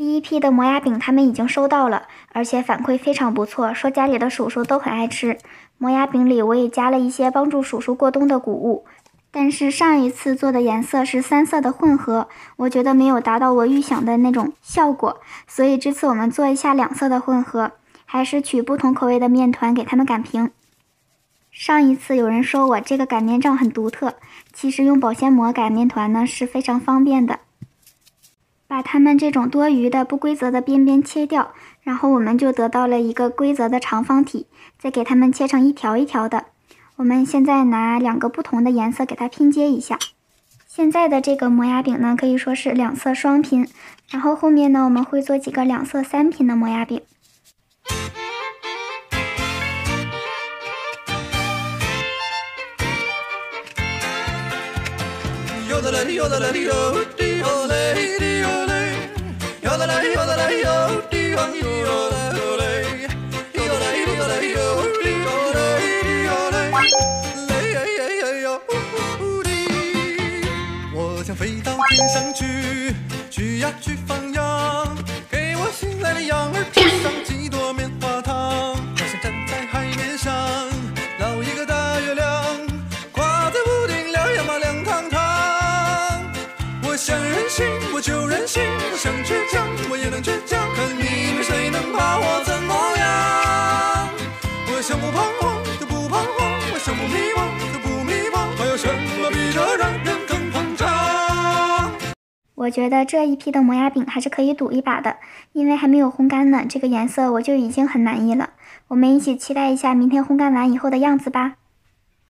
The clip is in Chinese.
第一批的磨牙饼他们已经收到了，而且反馈非常不错，说家里的鼠鼠都很爱吃。磨牙饼里我也加了一些帮助鼠鼠过冬的谷物，但是上一次做的颜色是三色的混合，我觉得没有达到我预想的那种效果，所以这次我们做一下两色的混合，还是取不同口味的面团给他们擀平。上一次有人说我这个擀面杖很独特，其实用保鲜膜擀面团呢是非常方便的。把它们这种多余的不规则的边边切掉，然后我们就得到了一个规则的长方体，再给它们切成一条一条的。我们现在拿两个不同的颜色给它拼接一下。现在的这个磨牙饼呢可以说是两色双拼，然后后面呢我们会做几个两色三拼的磨牙饼。我想飞到天上去，去呀去放羊，给我心爱的羊儿吃上几朵棉花糖。我想站在海面上捞一个大月亮，挂在屋顶凉呀嘛凉堂堂。我想任性我就任性，我想倔强我也能倔强，看你们谁能把我怎么样。我想不彷徨就不彷徨，我想不迷茫就不迷茫，还有什么比这让人更膨胀。我觉得这一批的磨牙饼还是可以赌一把的，因为还没有烘干呢，这个颜色我就已经很满意了。我们一起期待一下明天烘干完以后的样子吧。